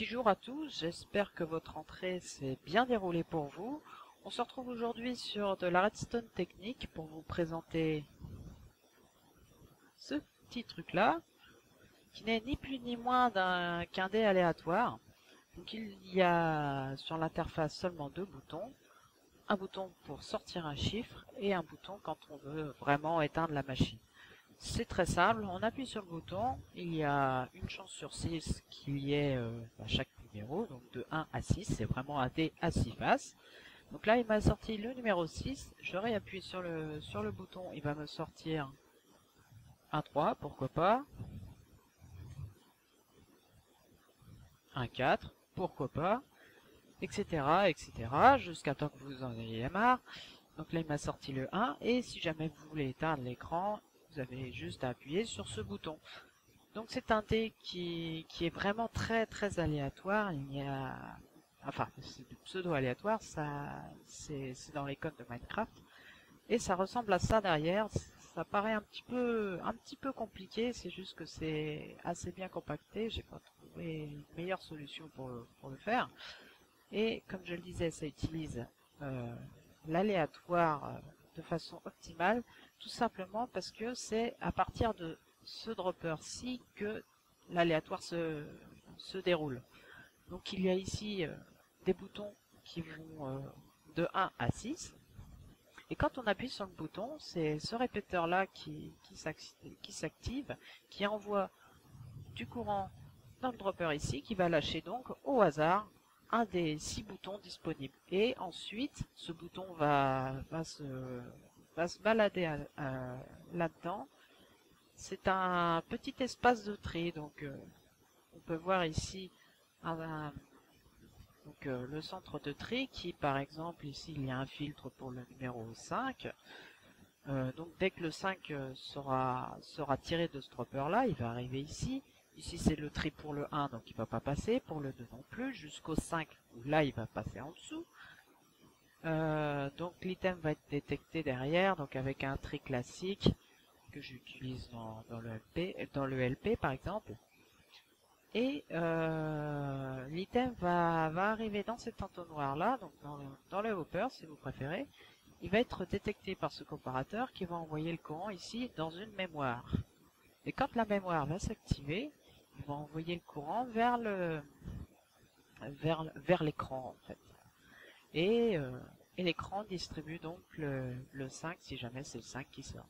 Bonjour à tous, j'espère que votre entrée s'est bien déroulée pour vous. On se retrouve aujourd'hui sur de la redstone technique pour vous présenter ce petit truc là, qui n'est ni plus ni moins qu'un dé aléatoire. Donc il y a sur l'interface seulement deux boutons, un bouton pour sortir un chiffre et un bouton quand on veut vraiment éteindre la machine. C'est très simple, on appuie sur le bouton, il y a une chance sur 6 qu'il y ait à chaque numéro, donc de 1 à 6, c'est vraiment un dé à 6 faces. Donc là il m'a sorti le numéro 6, je réappuie sur le bouton, il va me sortir un 3, pourquoi pas, un 4, pourquoi pas, etc., etc., jusqu'à temps que vous en ayez marre. Donc là il m'a sorti le 1, et si jamais vous voulez éteindre l'écran, vous avez juste à appuyer sur ce bouton. Donc c'est un dé qui est vraiment très très aléatoire. Il y a, enfin, c'est du pseudo aléatoire, ça c'est dans les codes de Minecraft et ça ressemble à ça derrière. Ça paraît un petit peu compliqué, c'est juste que c'est assez bien compacté. J'ai pas trouvé une meilleure solution pour le faire. Et comme je le disais, ça utilise l'aléatoire de façon optimale, tout simplement parce que c'est à partir de ce dropper-ci que l'aléatoire se déroule. Donc il y a ici des boutons qui vont de 1 à 6, et quand on appuie sur le bouton, c'est ce répéteur-là qui s'active, qui envoie du courant dans le dropper ici, qui va lâcher donc au hasard un des 6 boutons disponibles. Et ensuite, ce bouton va se balader là-dedans. C'est un petit espace de tri, donc on peut voir ici le centre de tri qui, par exemple, ici il y a un filtre pour le numéro 5. Donc dès que le 5 sera tiré de ce dropper là, il va arriver ici. Ici c'est le tri pour le 1, donc il va pas passer, pour le 2 non plus, jusqu'au 5 où là il va passer en dessous. Donc l'item va être détecté derrière, donc avec un tri classique que j'utilise dans le LP par exemple. Et l'item va arriver dans cet entonnoir là, donc dans le hopper si vous préférez. Il va être détecté par ce comparateur qui va envoyer le courant ici dans une mémoire. Et quand la mémoire va s'activer, il va envoyer le courant vers l'écran en fait. Et l'écran distribue donc le 5 si jamais c'est le 5 qui sort.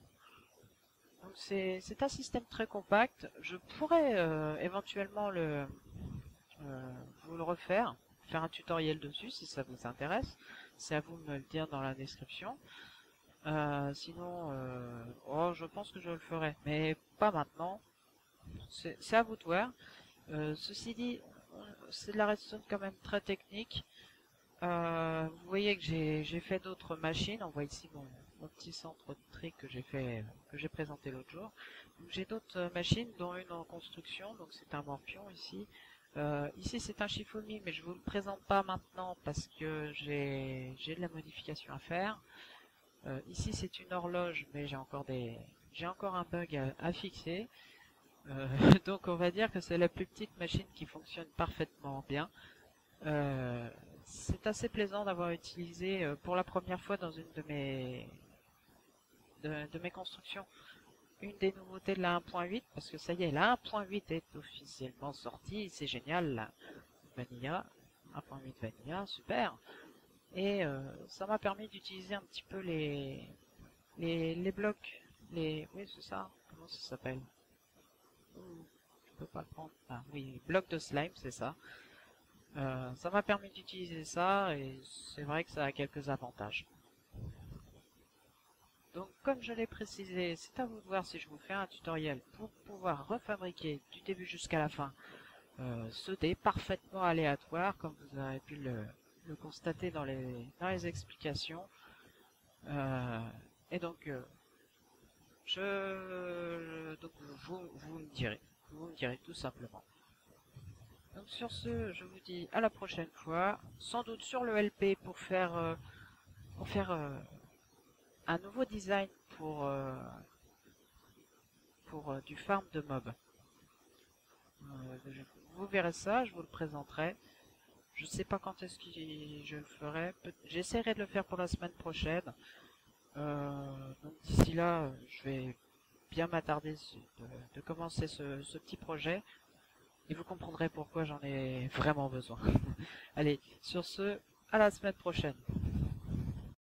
Donc c'est un système très compact. Je pourrais éventuellement vous le refaire, faire un tutoriel dessus si ça vous intéresse. C'est à vous de me le dire dans la description. Sinon, je pense que je le ferai, mais pas maintenant. C'est à vous de voir. Ceci dit, c'est de la redstone quand même très technique. Vous voyez que j'ai fait d'autres machines. On voit ici mon petit centre de tri que j'ai fait, que j'ai présenté l'autre jour. J'ai d'autres machines, dont une en construction. Donc c'est un morpion ici. Ici c'est un chiffomi, mais je vous le présente pas maintenant parce que j'ai de la modification à faire. Ici c'est une horloge, mais j'ai encore un bug à fixer. Donc on va dire que c'est la plus petite machine qui fonctionne parfaitement bien. C'est assez plaisant d'avoir utilisé pour la première fois dans une de mes constructions une des nouveautés de la 1.8, parce que ça y est, la 1.8 est officiellement sortie, c'est génial, la Vanilla, 1.8 Vanilla, super. Et ça m'a permis d'utiliser un petit peu les blocs, oui c'est ça, comment ça s'appelle, je peux pas le prendre, ah oui, blocs de slime, c'est ça. Ça m'a permis d'utiliser ça et c'est vrai que ça a quelques avantages. Donc comme je l'ai précisé, c'est à vous de voir si je vous fais un tutoriel pour pouvoir refabriquer du début jusqu'à la fin ce dé parfaitement aléatoire, comme vous avez pu le constater dans les explications. Et donc vous me direz. Vous me direz tout simplement. Donc sur ce, je vous dis à la prochaine fois, sans doute sur le LP pour faire un nouveau design pour du farm de mobs. vous verrez ça, je vous le présenterai. Je sais pas quand est-ce que je le ferai. J'essaierai de le faire pour la semaine prochaine. D'ici là, je vais bien m'attarder de commencer ce petit projet. Et vous comprendrez pourquoi j'en ai vraiment besoin. Allez, sur ce, à la semaine prochaine.